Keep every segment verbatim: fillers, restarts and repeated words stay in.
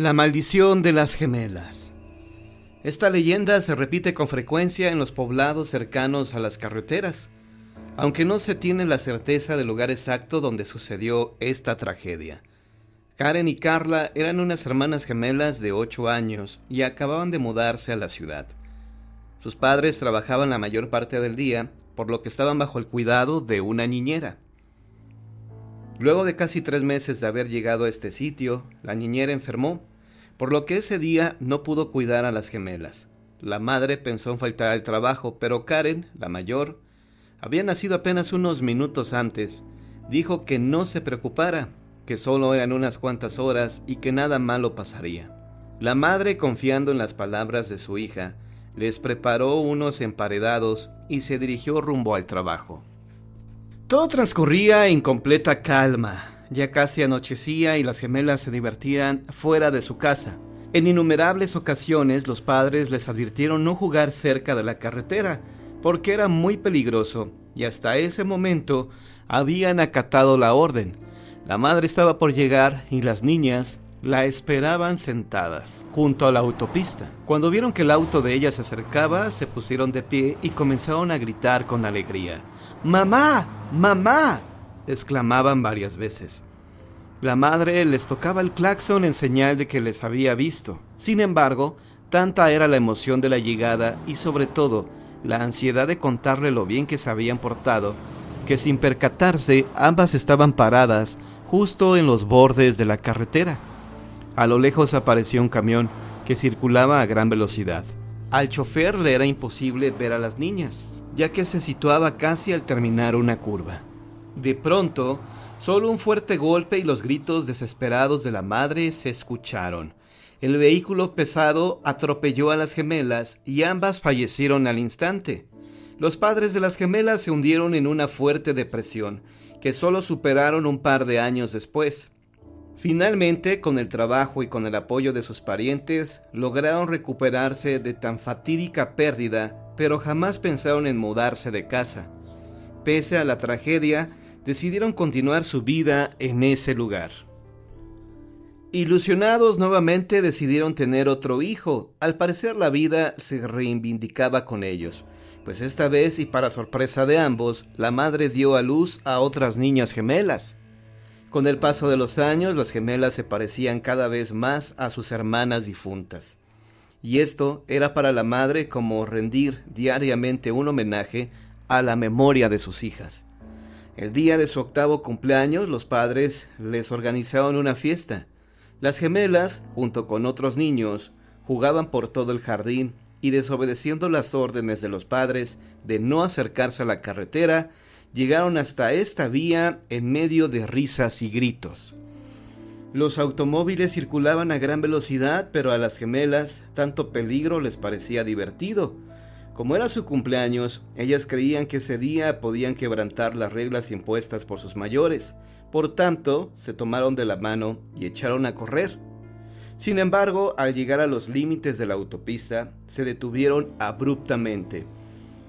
La maldición de las gemelas. Esta leyenda se repite con frecuencia en los poblados cercanos a las carreteras, aunque no se tiene la certeza del lugar exacto donde sucedió esta tragedia. Karen y Carla eran unas hermanas gemelas de ocho años y acababan de mudarse a la ciudad. Sus padres trabajaban la mayor parte del día, por lo que estaban bajo el cuidado de una niñera. Luego de casi tres meses de haber llegado a este sitio, la niñera enfermó, por lo que ese día no pudo cuidar a las gemelas. La madre pensó en faltar al trabajo, pero Karen, la mayor, había nacido apenas unos minutos antes, dijo que no se preocupara, que solo eran unas cuantas horas y que nada malo pasaría. La madre, confiando en las palabras de su hija, les preparó unos emparedados y se dirigió rumbo al trabajo. Todo transcurría en completa calma. Ya casi anochecía y las gemelas se divertían fuera de su casa. En innumerables ocasiones los padres les advirtieron no jugar cerca de la carretera porque era muy peligroso y hasta ese momento habían acatado la orden. La madre estaba por llegar y las niñas la esperaban sentadas junto a la autopista. Cuando vieron que el auto de ellas se acercaba, se pusieron de pie y comenzaron a gritar con alegría. ¡Mamá! ¡Mamá!, exclamaban varias veces. La madre les tocaba el claxon en señal de que les había visto. Sin embargo, tanta era la emoción de la llegada y sobre todo la ansiedad de contarle lo bien que se habían portado, que sin percatarse ambas estaban paradas justo en los bordes de la carretera. A lo lejos apareció un camión que circulaba a gran velocidad. Al chofer le era imposible ver a las niñas, ya que se situaba casi al terminar una curva. De pronto, solo un fuerte golpe y los gritos desesperados de la madre se escucharon. El vehículo pesado atropelló a las gemelas y ambas fallecieron al instante. Los padres de las gemelas se hundieron en una fuerte depresión, que solo superaron un par de años después. Finalmente, con el trabajo y con el apoyo de sus parientes, lograron recuperarse de tan fatídica pérdida, pero jamás pensaron en mudarse de casa. Pese a la tragedia, decidieron continuar su vida en ese lugar. Ilusionados nuevamente, decidieron tener otro hijo. Al parecer, la vida se reivindicaba con ellos, pues esta vez, y para sorpresa de ambos, la madre dio a luz a otras niñas gemelas. Con el paso de los años, las gemelas se parecían cada vez más a sus hermanas difuntas. Y esto era para la madre como rendir diariamente un homenaje a la memoria de sus hijas. El día de su octavo cumpleaños, los padres les organizaron una fiesta. Las gemelas, junto con otros niños, jugaban por todo el jardín y, desobedeciendo las órdenes de los padres de no acercarse a la carretera, llegaron hasta esta vía en medio de risas y gritos. Los automóviles circulaban a gran velocidad, pero a las gemelas tanto peligro les parecía divertido. Como era su cumpleaños, ellas creían que ese día podían quebrantar las reglas impuestas por sus mayores. Por tanto, se tomaron de la mano y echaron a correr. Sin embargo, al llegar a los límites de la autopista, se detuvieron abruptamente.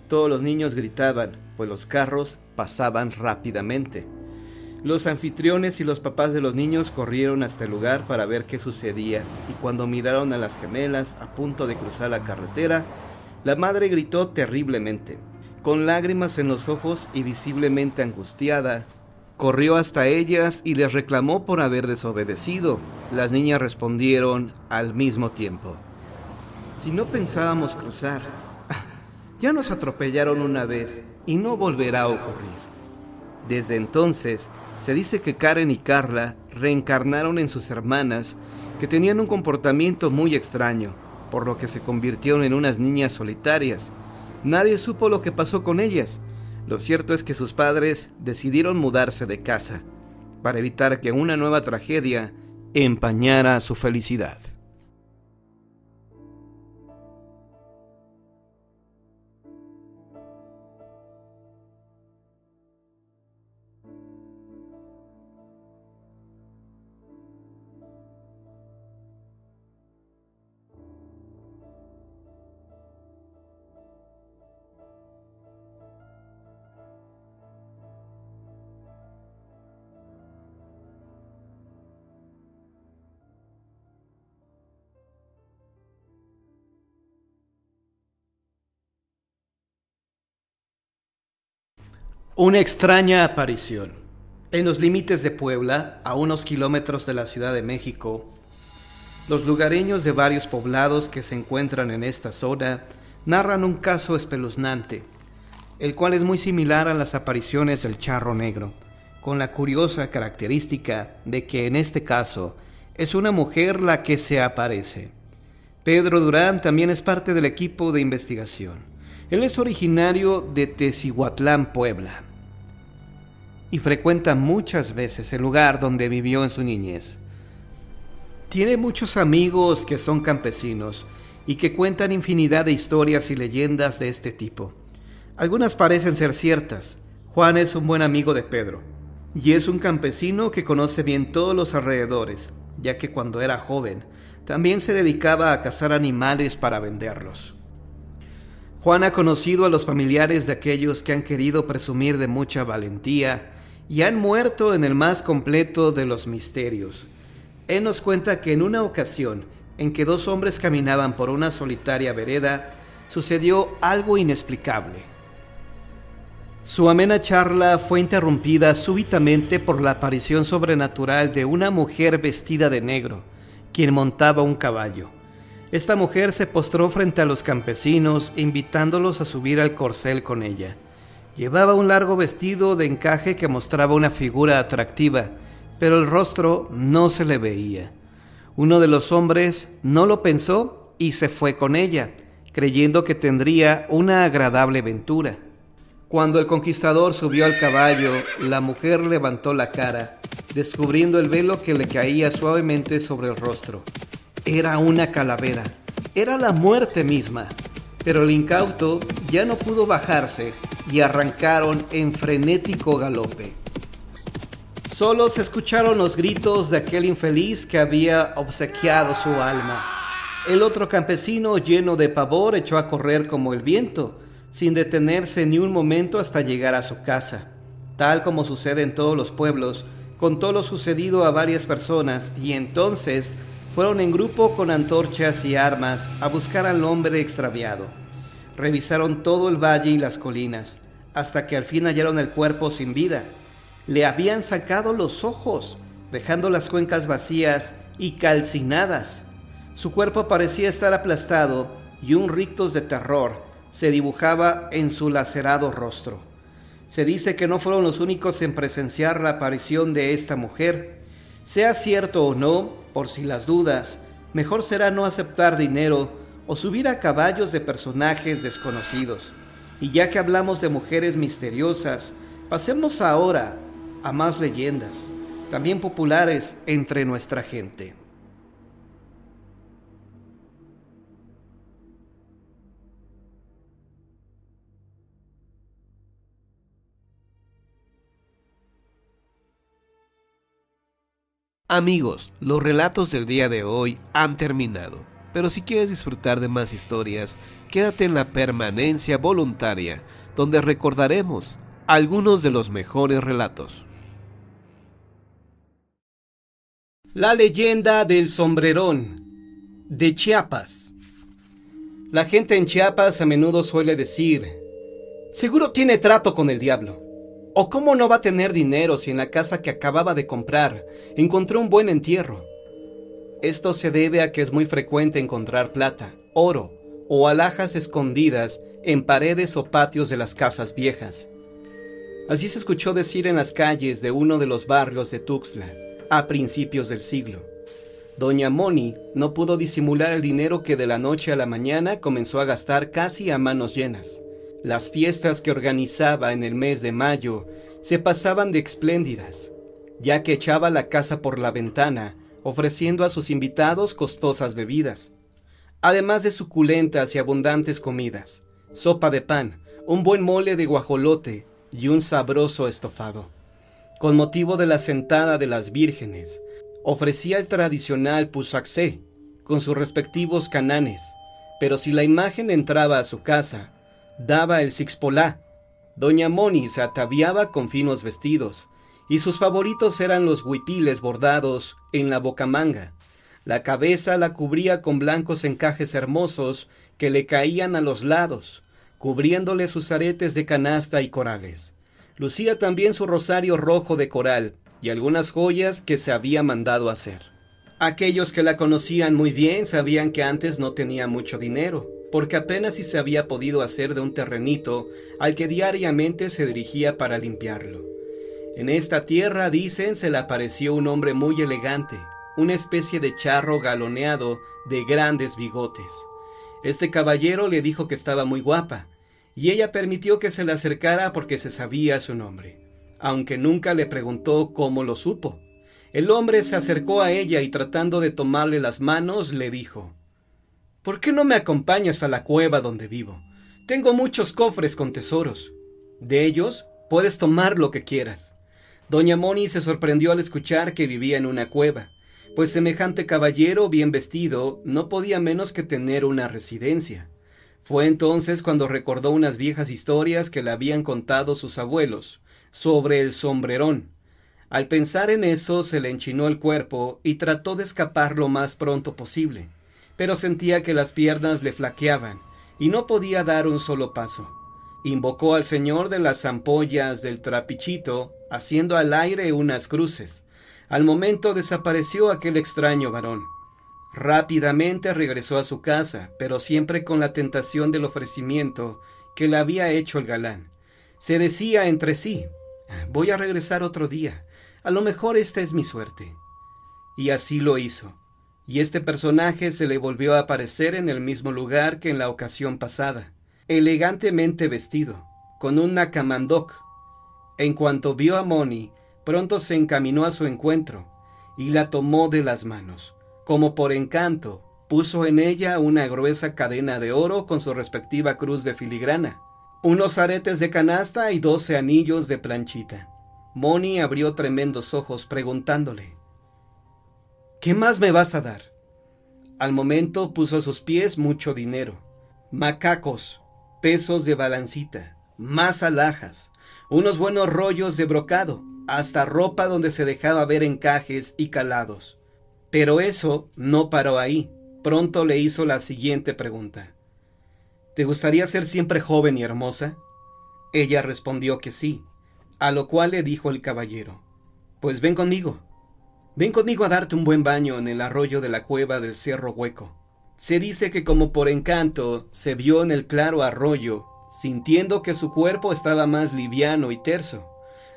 Todos los niños gritaban, pues los carros pasaban rápidamente. Los anfitriones y los papás de los niños corrieron hasta el lugar para ver qué sucedía, y cuando miraron a las gemelas a punto de cruzar la carretera, la madre gritó terriblemente. Con lágrimas en los ojos y visiblemente angustiada, corrió hasta ellas y les reclamó por haber desobedecido. Las niñas respondieron al mismo tiempo: "Si no pensábamos cruzar. Ya nos atropellaron una vez y no volverá a ocurrir". Desde entonces, se dice que Karen y Carla reencarnaron en sus hermanas que tenían un comportamiento muy extraño, por lo que se convirtieron en unas niñas solitarias. Nadie supo lo que pasó con ellas. Lo cierto es que sus padres decidieron mudarse de casa para evitar que una nueva tragedia empañara su felicidad. Una extraña aparición. En los límites de Puebla, a unos kilómetros de la Ciudad de México, los lugareños de varios poblados que se encuentran en esta zona narran un caso espeluznante, el cual es muy similar a las apariciones del charro negro, con la curiosa característica de que en este caso es una mujer la que se aparece. Pedro Durán también es parte del equipo de investigación. Él es originario de Tesihuatlán, Puebla, y frecuenta muchas veces el lugar donde vivió en su niñez. Tiene muchos amigos que son campesinos y que cuentan infinidad de historias y leyendas de este tipo. Algunas parecen ser ciertas. Juan es un buen amigo de Pedro y es un campesino que conoce bien todos los alrededores, ya que cuando era joven también se dedicaba a cazar animales para venderlos. Juan ha conocido a los familiares de aquellos que han querido presumir de mucha valentía y han muerto en el más completo de los misterios. Él nos cuenta que en una ocasión en que dos hombres caminaban por una solitaria vereda, sucedió algo inexplicable. Su amena charla fue interrumpida súbitamente por la aparición sobrenatural de una mujer vestida de negro, quien montaba un caballo. Esta mujer se postró frente a los campesinos, invitándolos a subir al corcel con ella. Llevaba un largo vestido de encaje que mostraba una figura atractiva, pero el rostro no se le veía. Uno de los hombres no lo pensó y se fue con ella, creyendo que tendría una agradable ventura. Cuando el conquistador subió al caballo, la mujer levantó la cara, descubriendo el velo que le caía suavemente sobre el rostro. Era una calavera, era la muerte misma, pero el incauto ya no pudo bajarse y arrancaron en frenético galope. Solo se escucharon los gritos de aquel infeliz que había obsequiado su alma. El otro campesino, lleno de pavor, echó a correr como el viento, sin detenerse ni un momento hasta llegar a su casa. Tal como sucede en todos los pueblos, contó lo sucedido a varias personas y entonces fueron en grupo con antorchas y armas a buscar al hombre extraviado. Revisaron todo el valle y las colinas, hasta que al fin hallaron el cuerpo sin vida. Le habían sacado los ojos, dejando las cuencas vacías y calcinadas. Su cuerpo parecía estar aplastado y un rictus de terror se dibujaba en su lacerado rostro. Se dice que no fueron los únicos en presenciar la aparición de esta mujer. Sea cierto o no, por si las dudas, mejor será no aceptar dinero o subir a caballos de personajes desconocidos. Y ya que hablamos de mujeres misteriosas, pasemos ahora a más leyendas, también populares entre nuestra gente. Amigos, los relatos del día de hoy han terminado, pero si quieres disfrutar de más historias, quédate en la permanencia voluntaria, donde recordaremos algunos de los mejores relatos. La leyenda del Sombrerón, de Chiapas. La gente en Chiapas a menudo suele decir, seguro tiene trato con el diablo, o cómo no va a tener dinero si en la casa que acababa de comprar encontró un buen entierro. Esto se debe a que es muy frecuente encontrar plata, oro o alhajas escondidas en paredes o patios de las casas viejas. Así se escuchó decir en las calles de uno de los barrios de Tuxtla a principios del siglo. Doña Moni no pudo disimular el dinero que de la noche a la mañana comenzó a gastar casi a manos llenas. Las fiestas que organizaba en el mes de mayo se pasaban de espléndidas, ya que echaba la casa por la ventana, ofreciendo a sus invitados costosas bebidas, además de suculentas y abundantes comidas, sopa de pan, un buen mole de guajolote y un sabroso estofado. Con motivo de la sentada de las vírgenes, ofrecía el tradicional pusaxé, con sus respectivos cananes, pero si la imagen entraba a su casa, daba el sixpolá. Doña Moni se ataviaba con finos vestidos, y sus favoritos eran los huipiles bordados en la bocamanga. La cabeza la cubría con blancos encajes hermosos que le caían a los lados, cubriéndole sus aretes de canasta y corales. lucía también su rosario rojo de coral y algunas joyas que se había mandado hacer. Aquellos que la conocían muy bien sabían que antes no tenía mucho dinero, porque apenas si se había podido hacer de un terrenito al que diariamente se dirigía para limpiarlo. En esta tierra, dicen, se le apareció un hombre muy elegante, una especie de charro galoneado de grandes bigotes. Este caballero le dijo que estaba muy guapa, y ella permitió que se le acercara porque se sabía su nombre, aunque nunca le preguntó cómo lo supo. El hombre se acercó a ella y tratando de tomarle las manos, le dijo: «¿Por qué no me acompañas a la cueva donde vivo? Tengo muchos cofres con tesoros. De ellos puedes tomar lo que quieras». Doña Moni se sorprendió al escuchar que vivía en una cueva, pues semejante caballero bien vestido no podía menos que tener una residencia. Fue entonces cuando recordó unas viejas historias que le habían contado sus abuelos sobre el Sombrerón. Al pensar en eso se le enchinó el cuerpo y trató de escapar lo más pronto posible, pero sentía que las piernas le flaqueaban y no podía dar un solo paso. Invocó al señor de las ampollas del trapichito, haciendo al aire unas cruces. Al momento desapareció aquel extraño varón. Rápidamente regresó a su casa, pero siempre con la tentación del ofrecimiento que le había hecho el galán. Se decía entre sí: «Voy a regresar otro día, a lo mejor esta es mi suerte». Y así lo hizo, y este personaje se le volvió a aparecer en el mismo lugar que en la ocasión pasada, elegantemente vestido, con un nacamandoc. En cuanto vio a Moni, pronto se encaminó a su encuentro y la tomó de las manos. Como por encanto, puso en ella una gruesa cadena de oro con su respectiva cruz de filigrana, unos aretes de canasta y doce anillos de planchita. Moni abrió tremendos ojos preguntándole: «¿Qué más me vas a dar?». Al momento puso a sus pies mucho dinero: macacos, pesos de balancita, más alhajas, unos buenos rollos de brocado, hasta ropa donde se dejaba ver encajes y calados. Pero eso no paró ahí. Pronto le hizo la siguiente pregunta: «¿Te gustaría ser siempre joven y hermosa?». Ella respondió que sí, a lo cual le dijo el caballero: «Pues ven conmigo, ven conmigo a darte un buen baño en el arroyo de la cueva del Cerro Hueco». Se dice que como por encanto se vio en el claro arroyo, sintiendo que su cuerpo estaba más liviano y terso.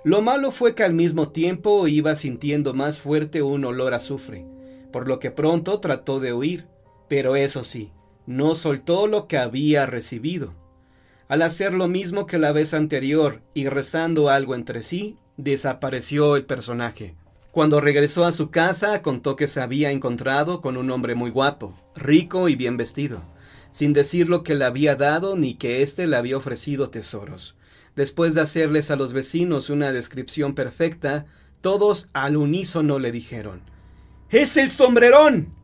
Lo malo fue que al mismo tiempo iba sintiendo más fuerte un olor a azufre, por lo que pronto trató de huir, pero eso sí, no soltó lo que había recibido. Al hacer lo mismo que la vez anterior y rezando algo entre sí, desapareció el personaje. Cuando regresó a su casa, contó que se había encontrado con un hombre muy guapo, rico y bien vestido, sin decir lo que le había dado ni que éste le había ofrecido tesoros. Después de hacerles a los vecinos una descripción perfecta, todos al unísono le dijeron: «¡Es el Sombrerón!».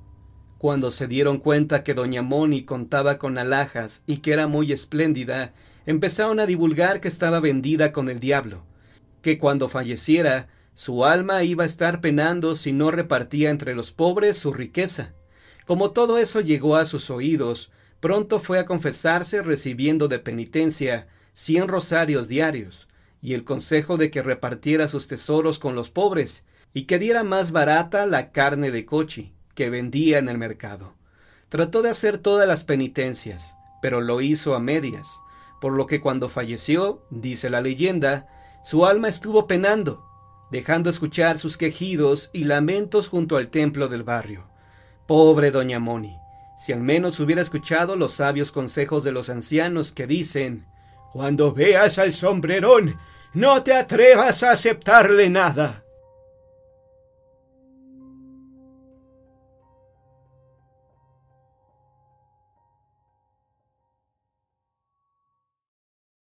Cuando se dieron cuenta que doña Moni contaba con alhajas y que era muy espléndida, empezaron a divulgar que estaba vendida con el diablo, que cuando falleciera, su alma iba a estar penando si no repartía entre los pobres su riqueza. Como todo eso llegó a sus oídos, pronto fue a confesarse recibiendo de penitencia cien rosarios diarios, y el consejo de que repartiera sus tesoros con los pobres, y que diera más barata la carne de cochi que vendía en el mercado. Trató de hacer todas las penitencias, pero lo hizo a medias, por lo que cuando falleció, dice la leyenda, su alma estuvo penando, dejando escuchar sus quejidos y lamentos junto al templo del barrio. Pobre doña Moni, si al menos hubiera escuchado los sabios consejos de los ancianos que dicen: «Cuando veas al Sombrerón, no te atrevas a aceptarle nada».